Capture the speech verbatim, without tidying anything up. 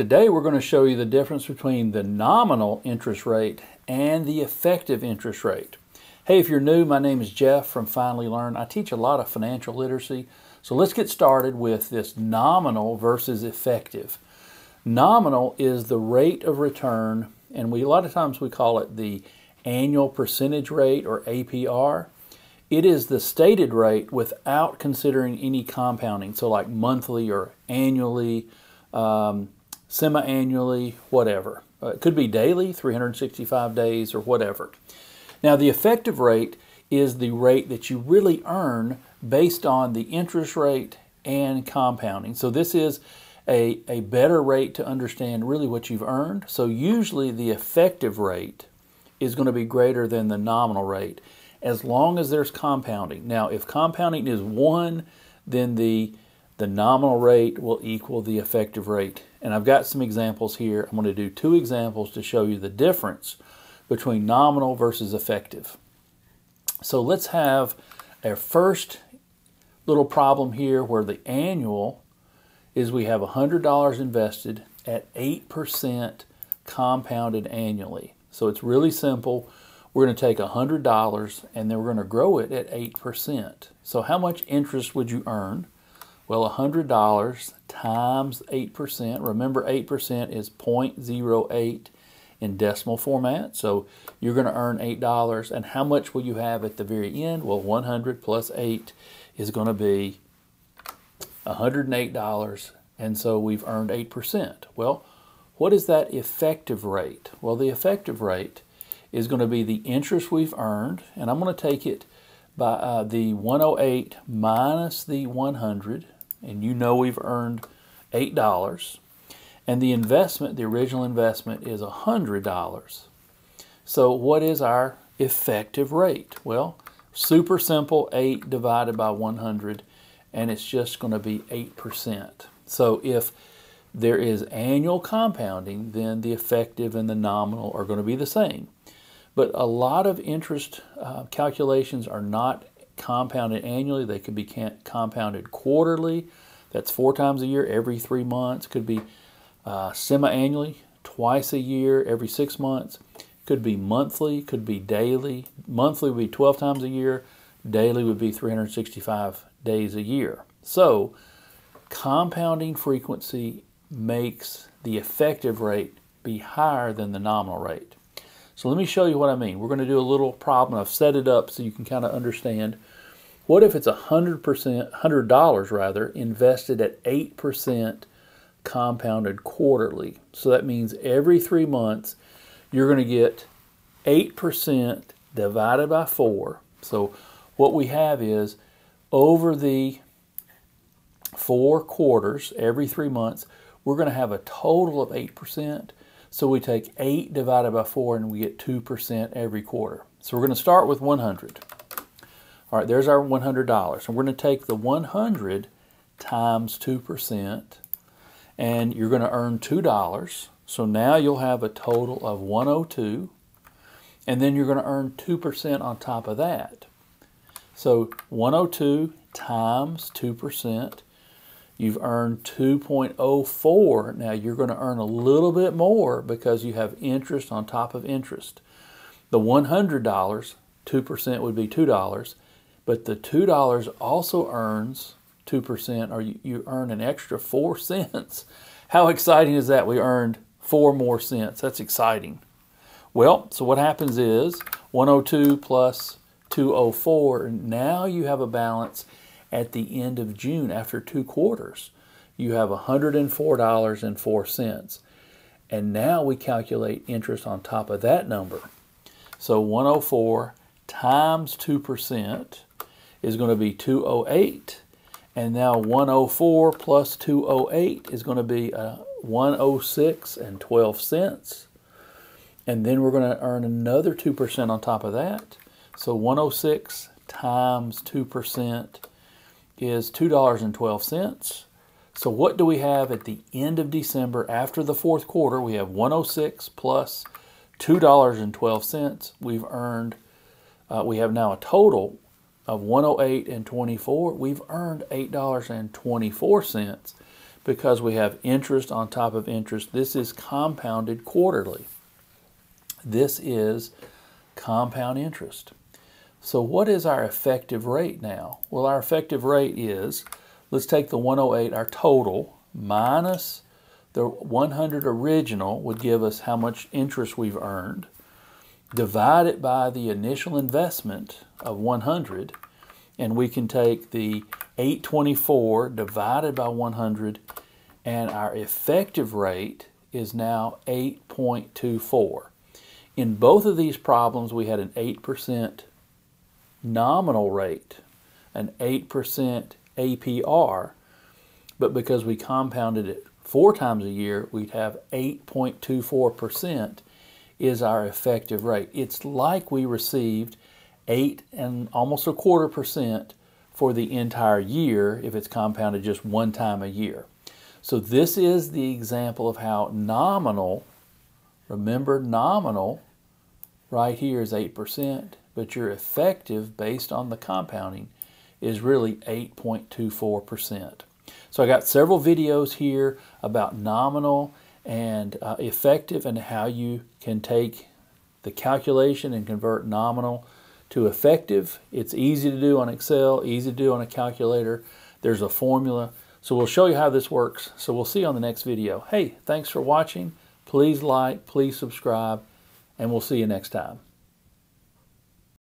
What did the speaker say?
Today we're going to show you the difference between the nominal interest rate and the effective interest rate. Hey, if you're new, my name is Jeff from Finally Learn. I teach a lot of financial literacy, so let's get started with this nominal versus effective. Nominal is the rate of return, and we a lot of times we call it the annual percentage rate or A P R. It is the stated rate without considering any compounding, so like monthly or annually, um, semi-annually, whatever. Uh, it could be daily, three hundred sixty-five days, or whatever. Now, the effective rate is the rate that you really earn based on the interest rate and compounding. So this is a, a better rate to understand really what you've earned. So usually the effective rate is going to be greater than the nominal rate as long as there's compounding. Now, if compounding is one, then the The nominal rate will equal the effective rate. And I've got some examples here. I'm going to do two examples to show you the difference between nominal versus effective. So let's have our first little problem here where the annual is we have one hundred dollars invested at eight percent compounded annually. So it's really simple. We're going to take one hundred dollars and then we're going to grow it at eight percent. So how much interest would you earn? Well, one hundred dollars times eight percent. Remember, eight percent is zero point zero eight in decimal format. So you're going to earn eight dollars. And how much will you have at the very end? Well, one hundred plus eight is going to be one hundred eight dollars. And so we've earned eight percent. Well, what is that effective rate? Well, the effective rate is going to be the interest we've earned. And I'm going to take it by uh, the one hundred eight minus the one hundred. And you know we've earned eight dollars. And the investment, the original investment, is one hundred dollars. So what is our effective rate? Well, super simple, eight divided by one hundred, and it's just going to be eight percent. So if there is annual compounding, then the effective and the nominal are going to be the same. But a lot of interest uh, calculations are not compounded annually. They could be compounded quarterly. That's four times a year, every three months. Could be uh, semi-annually, twice a year, every six months. Could be monthly, could be daily. Monthly would be twelve times a year. Daily would be three hundred sixty-five days a year. So compounding frequency makes the effective rate be higher than the nominal rate. So let me show you what I mean. We're going to do a little problem. I've set it up so you can kind of understand. What if it's one hundred percent, one hundred dollars rather, invested at eight percent compounded quarterly? So that means every three months you're going to get eight percent divided by four. So what we have is over the four quarters, every three months, we're going to have a total of eight percent. So we take eight divided by four and we get two percent every quarter. So we're going to start with one hundred. All right, there's our one hundred dollars. And we're going to take the one hundred times two percent and you're going to earn two dollars. So now you'll have a total of one hundred two. And then you're going to earn two percent on top of that. So one hundred two times two percent. You've earned two point zero four. Now you're going to earn a little bit more because you have interest on top of interest. The one hundred dollars, two percent would be two dollars, but the two dollars also earns two percent, or you earn an extra four cents. How exciting is that? We earned four more cents. That's exciting. Well, so what happens is one hundred two plus two hundred four, and now you have a balance at the end of June, after two quarters, you have one hundred four dollars and four cents. And now we calculate interest on top of that number. So one hundred four times two percent is going to be two hundred eight. And now one hundred four plus two hundred eight is going to be uh, one hundred six and twelve cents. And then we're going to earn another two percent on top of that. So one hundred six times two percent is two dollars and twelve cents. So what do we have at the end of December after the fourth quarter? We have one hundred six plus two dollars and twelve cents. We've earned, uh, we have now a total of one hundred eight and twenty-four. We've earned eight dollars and twenty-four cents because we have interest on top of interest. This is compounded quarterly. This is compound interest. So what is our effective rate now? Well, our effective rate is, let's take the one oh eight, our total, minus the one hundred original would give us how much interest we've earned, divide it by the initial investment of one hundred, and we can take the eight twenty-four divided by one hundred, and our effective rate is now eight point two four. In both of these problems, we had an eight percent nominal rate, an eight percent A P R, but because we compounded it four times a year, we'd have eight point two four percent is our effective rate. It's like we received eight and almost a quarter percent for the entire year if it's compounded just one time a year. So this is the example of how nominal, remember nominal right here is eight percent, but your effective based on the compounding is really eight point two four percent. So I got several videos here about nominal and uh, effective and how you can take the calculation and convert nominal to effective. It's easy to do on Excel, easy to do on a calculator. There's a formula. So we'll show you how this works. So we'll see you on the next video. Hey, thanks for watching. Please like, please subscribe, and we'll see you next time.